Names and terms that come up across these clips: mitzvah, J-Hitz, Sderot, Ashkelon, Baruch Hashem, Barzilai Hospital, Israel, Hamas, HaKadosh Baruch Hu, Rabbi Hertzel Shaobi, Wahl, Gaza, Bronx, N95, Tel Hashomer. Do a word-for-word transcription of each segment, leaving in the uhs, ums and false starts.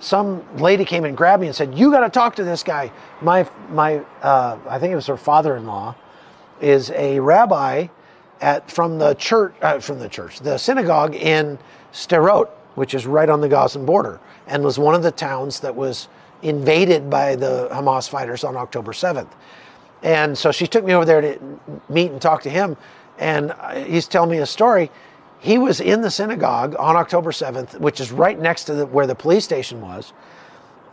some lady came and grabbed me and said, "You got to talk to this guy." My, my, uh, I think it was her father-in-law, is a rabbi at from the church, uh, from the church, the synagogue in Sderot, which is right on the Gaza border, and was one of the towns that was invaded by the Hamas fighters on October seventh. And so she took me over there to meet and talk to him, and he's telling me a story. He was in the synagogue on October seventh, which is right next to the, where the police station was.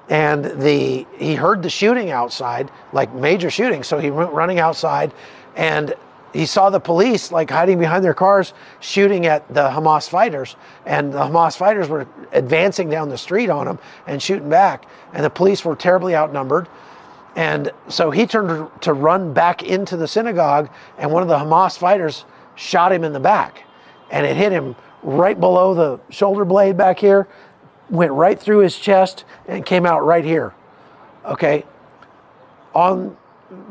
And the he heard the shooting outside, like major shooting. So he went running outside, and he saw the police like hiding behind their cars, shooting at the Hamas fighters. And the Hamas fighters were advancing down the street on him and shooting back. And the police were terribly outnumbered. And so he turned to run back into the synagogue, and one of the Hamas fighters shot him in the back. And it hit him right below the shoulder blade back here, went right through his chest, and came out right here. Okay? On,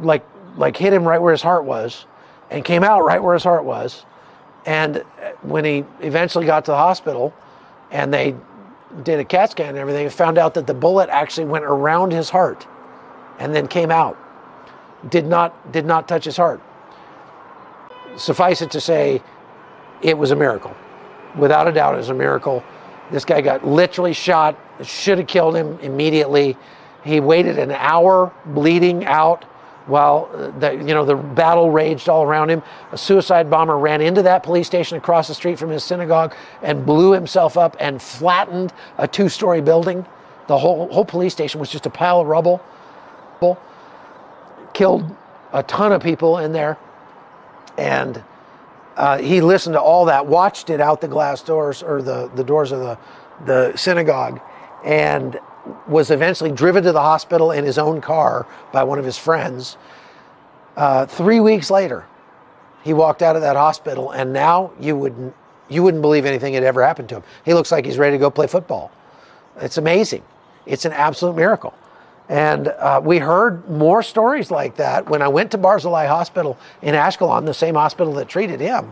like, like hit him right where his heart was, and came out right where his heart was. And when he eventually got to the hospital, and they did a CAT scan and everything, and found out that the bullet actually went around his heart, and then came out. Did not, did not touch his heart. Suffice it to say, it was a miracle. Without a doubt, it was a miracle. This guy got literally shot. It should have killed him immediately. He waited an hour bleeding out while the, you know, the battle raged all around him. A suicide bomber ran into that police station across the street from his synagogue and blew himself up and flattened a two-story building. The whole, whole police station was just a pile of rubble. Killed a ton of people in there. And Uh, he listened to all that, watched it out the glass doors or the, the doors of the, the synagogue, and was eventually driven to the hospital in his own car by one of his friends. Uh, three weeks later, he walked out of that hospital, and now you wouldn't, you wouldn't believe anything had ever happened to him. He looks like he's ready to go play football. It's amazing. It's an absolute miracle. And uh, we heard more stories like that when I went to Barzilai Hospital in Ashkelon, the same hospital that treated him,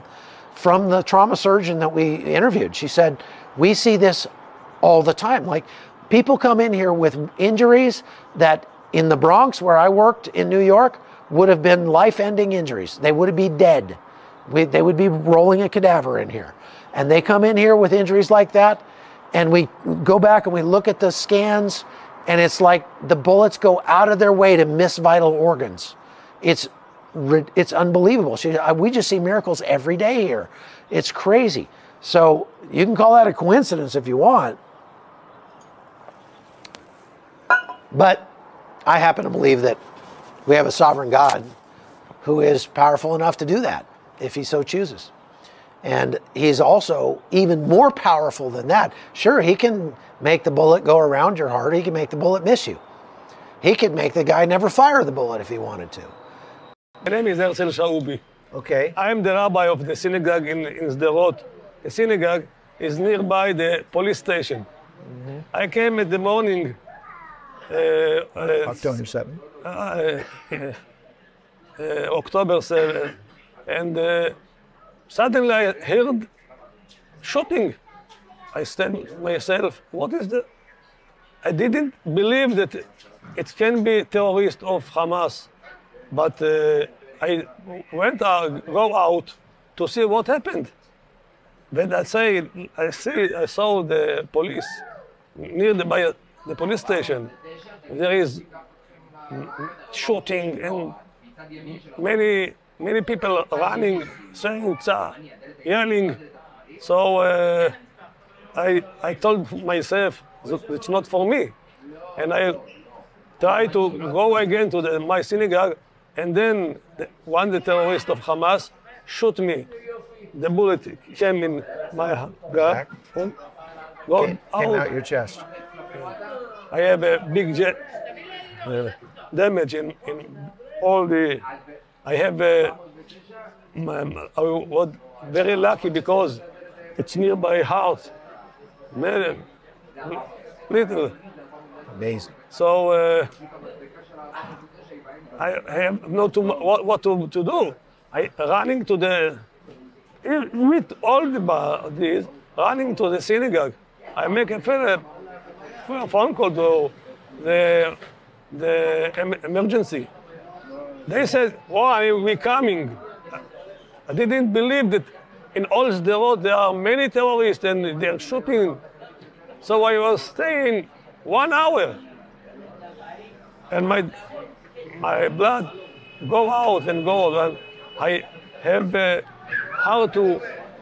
from the trauma surgeon that we interviewed. She said, "We see this all the time. Like, people come in here with injuries that in the Bronx, where I worked in New York, would have been life-ending injuries. They would be dead. We, they would be rolling a cadaver in here. And they come in here with injuries like that, and we go back and we look at the scans, and it's like the bullets go out of their way to miss vital organs. It's it's unbelievable. She, we just see miracles every day here. It's crazy." So you can call that a coincidence if you want, but I happen to believe that we have a sovereign God who is powerful enough to do that if he so chooses. And he's also even more powerful than that. Sure, he can make the bullet go around your heart. He can make the bullet miss you. He could make the guy never fire the bullet if he wanted to. My name is Hertzel Shaobi. Okay. I'm the rabbi of the synagogue in, in Sderot. The synagogue is nearby the police station. Mm-hmm. I came in the morning. Uh, uh, October seventh. Uh, uh, uh, October seventh. And... Uh, Suddenly I heard shooting. I said to myself, what is the... I didn't believe that it can be terrorists of Hamas. But uh, I went out, go out to see what happened. Then I say, I, see, I saw the police near the, by the police station. There is shooting and many... Many people running, saying "Tza," yelling. So uh, I, I told myself it's not for me, and I tried to go again to the, my synagogue, and then the, one the terrorist of Hamas shoot me. The bullet came in my gut, came, came out your chest. I have a big jet uh, damage in, in all the. I have a, I was very lucky because it's near my house. Little. Amazing. So uh, I have no to, what, what to, to do. I running to the, with all the bar, these, running to the synagogue. I make a a phone call to the, the emergency. They said, oh, I mean, we're coming. I didn't believe that in all Sderot there are many terrorists and they're shooting. So I was staying one hour. And my, my blood go out and go out. I have uh, how to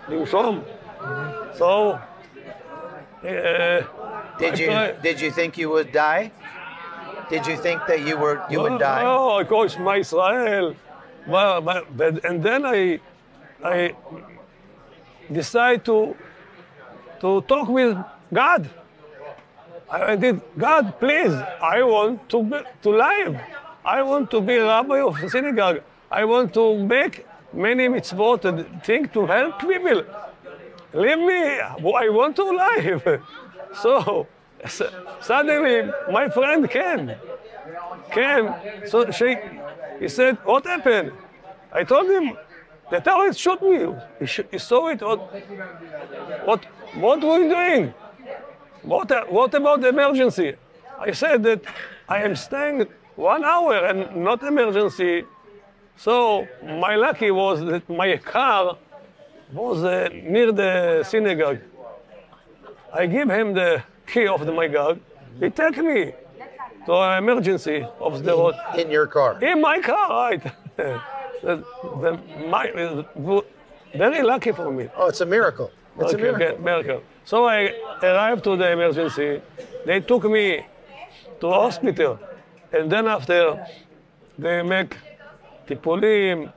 do some. Mm-hmm. So, uh, did you I, did you think you would die? Did you think that you were you well, would die? Oh, of course, my Israel. Well, my, but, and then I I decided to to talk with God. I did, God, please, I want to be, to live. I want to be rabbi of the synagogue. I want to make many mitzvot and things to help people. Leave me, I want to live. So, suddenly, my friend came. Came, so she, he said, what happened? I told him, the terrorists shot me. He, sh he saw it, what, what, what were you doing? What, what about the emergency? I said that I am staying one hour and not emergency. So my lucky was that my car was uh, near the synagogue. I give him the key of the, my God. He took me to an emergency of the road. In your car? In my car, right. the, the, my, very lucky for me. Oh, it's a miracle. It's okay, a miracle. Okay, miracle. So I arrived to the emergency. They took me to a hospital. And then after, they make tipulim.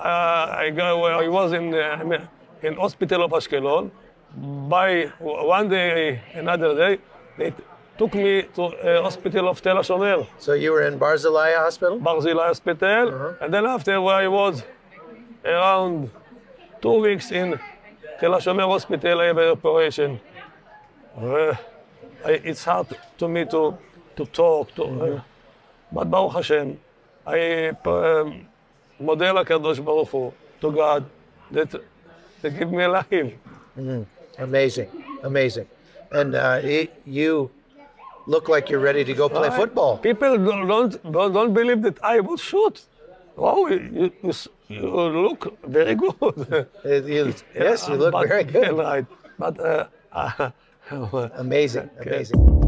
Uh, I, go, I was in the in hospital of Ashkelon. By one day, another day, they took me to a hospital of Tel Hashomer. So you were in Barzilai Hospital? Barzilai Hospital. Uh-huh. And then after, where I was around two weeks in Tel Hashomer Hospital, I have an operation. Uh, I, it's hard to me to, to talk, to, mm-hmm. uh, but Baruch Hashem, I um, model HaKadosh Baruch Hu to God that they give me life. Mm-hmm. Amazing, amazing. And uh, it, you look like you're ready to go play I, football. People don't, don't, don't believe that I would shoot. Oh, you, you, you look very good. you, yes, you look but, very good. Right. But, uh, amazing, okay. amazing.